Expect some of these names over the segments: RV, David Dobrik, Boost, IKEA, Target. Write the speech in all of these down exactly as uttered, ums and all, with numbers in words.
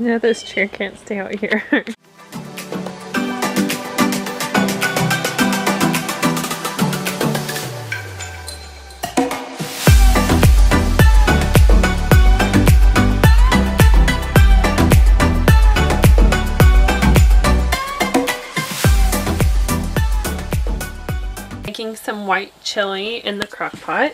No, this chair can't stay out here. Making some white chili in the crock pot.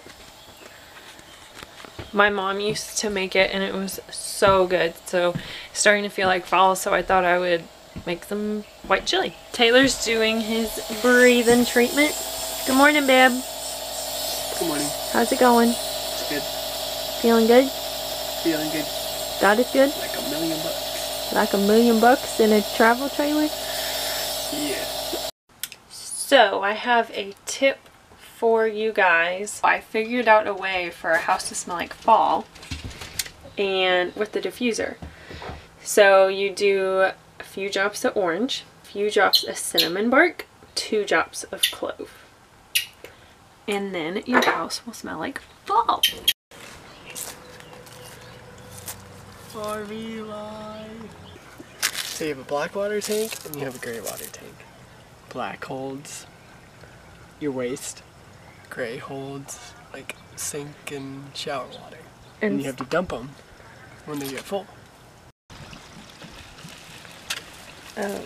My mom used to make it and it was so good. So starting to feel like fall, so I thought I would make some white chili. Taylor's doing his breathing treatment. Good morning, babe. Good morning. How's it going? It's good. Feeling good? Feeling good. God is good? Like a million bucks. Like a million bucks in a travel trailer? Yeah. So I have a tip for you guys. I figured out a way for our house to smell like fall, and with the diffuser. So you do a few drops of orange, a few drops of cinnamon bark, two drops of clove, and then your house will smell like fall. R V life. So you have a black water tank and you have a gray water tank. Black holds your waste. Gray holds like sink and shower water, and, and you have to dump them when they get full. Oh.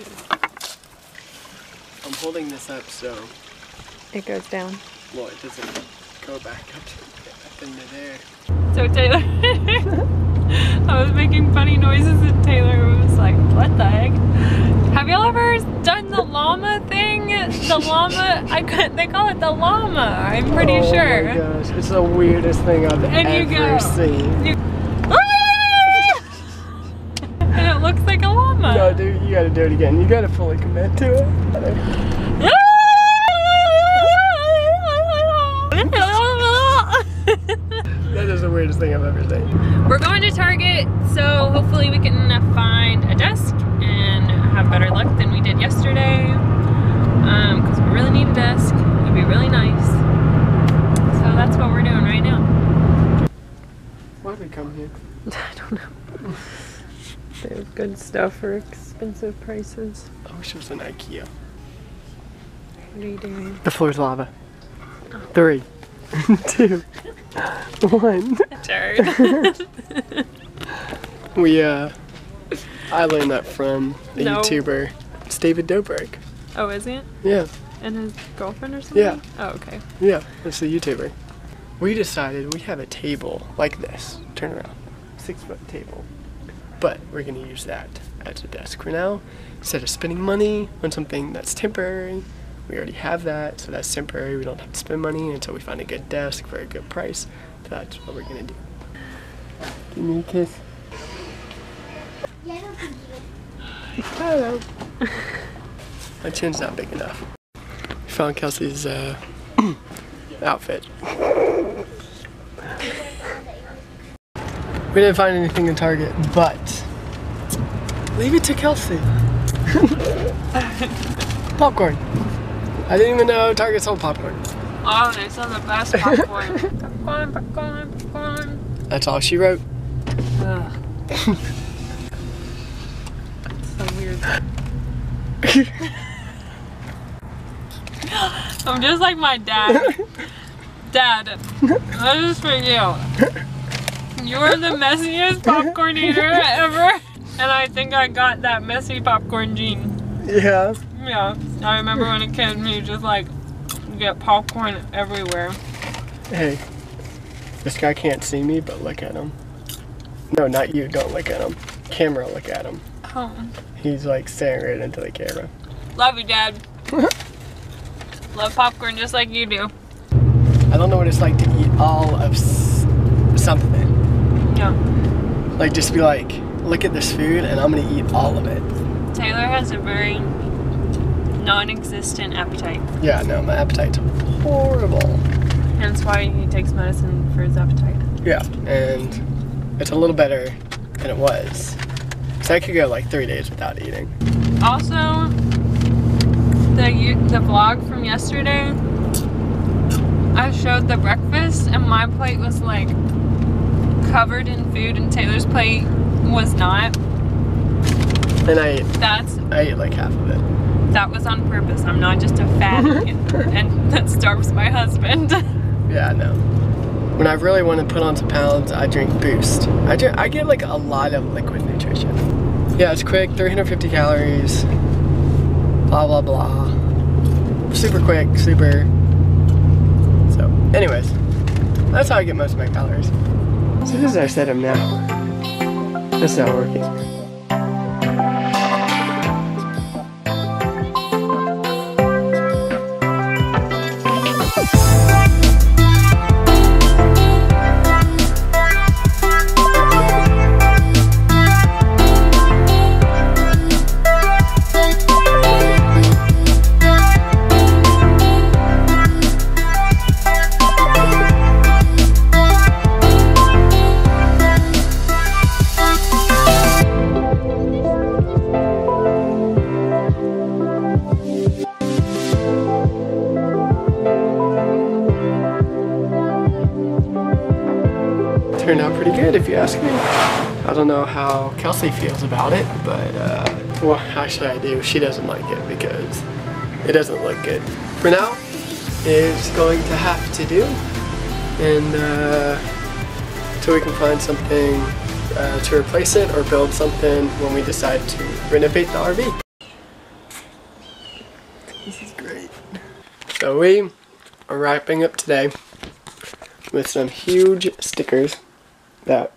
I'm holding this up so it goes down. Well, it doesn't go back up, up into there. So Taylor, I was making funny noises, and Taylor was like, "What the heck? Have y'all ever done the llama thing?" The llama, I could, they call it the llama, I'm pretty oh sure. Oh my gosh, it's the weirdest thing I've and ever you go. seen. You, ah! And it looks like a llama. No dude, you gotta do it again. You gotta fully commit to it. That is the weirdest thing I've ever seen. We're going to Target, so hopefully we can find a desk and have better luck than we did yesterday. Um, because we really need a desk. It'd be really nice. So that's what we're doing right now. Why did we come here? I don't know. They have good stuff for expensive prices. I wish it was an IKEA. What are you doing? The floor's lava. Oh. Three. Two. One. Turd. We, uh, I learned that from a no. YouTuber. It's David Dobrik. Oh, is it? Yeah. And his girlfriend or something? Yeah. Oh, okay. Yeah, it's a YouTuber. We decided we have a table like this. Turn around. Six foot table. But we're going to use that as a desk for now. Instead of spending money on something that's temporary, we already have that, so that's temporary. We don't have to spend money until we find a good desk for a good price. So that's what we're going to do. Give me a kiss. Hello. My chin's not big enough. We found Kelsey's uh, outfit. We didn't find anything in Target, but leave it to Kelsey. Popcorn. I didn't even know Target sold popcorn. Oh, they sell the best popcorn. Popcorn, popcorn, popcorn. That's all she wrote. Ugh. That's so weird. I'm just like my dad. Dad, this is for you. You're the messiest popcorn eater ever. And I think I got that messy popcorn gene. Yeah. Yeah. I remember when a kid, me just like, get popcorn everywhere. Hey, this guy can't see me, but look at him. No, not you. Don't look at him. Camera, look at him. Oh. He's like staring right into the camera. Love you, Dad. Love popcorn just like you do. I don't know what it's like to eat all of s something. Yeah. Like just be like, look at this food and I'm gonna eat all of it. Taylor has a very non-existent appetite. Yeah, no, my appetite's horrible. And that's why he takes medicine for his appetite. Yeah, and it's a little better than it was. So I could go like three days without eating. Also, the the vlog from yesterday, I showed the breakfast and my plate was like covered in food and Taylor's plate was not. And I ate, that's, I ate like half of it. That was on purpose. I'm not just a fatty. And that starves my husband. Yeah, I know. When I really want to put on some pounds, I drink Boost. I, drink, I get like a lot of liquid nutrition. Yeah, it's quick, three hundred fifty calories, blah, blah, blah. Super quick, super. So, anyways, that's how I get most of my calories. So this is our setup now. That's not working. Turned out pretty good, if you ask me. I don't know how Kelsey feels about it, but uh, well, actually I do. She doesn't like it because it doesn't look good. For now, it's going to have to do, and uh, until we can find something uh, to replace it or build something when we decide to renovate the R V. This is great. So we are wrapping up today with some huge stickers that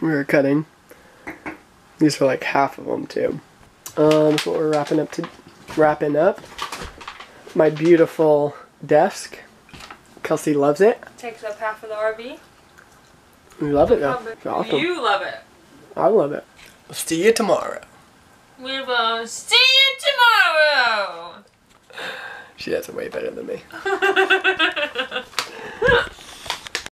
we were cutting. These were like half of them too. Um, that's what we're wrapping up to wrapping up. My beautiful desk. Kelsey loves it. Takes up half of the R V. We love it though. It's awesome. You love it. I love it. We'll see you tomorrow. We will see you tomorrow. She does it way better than me.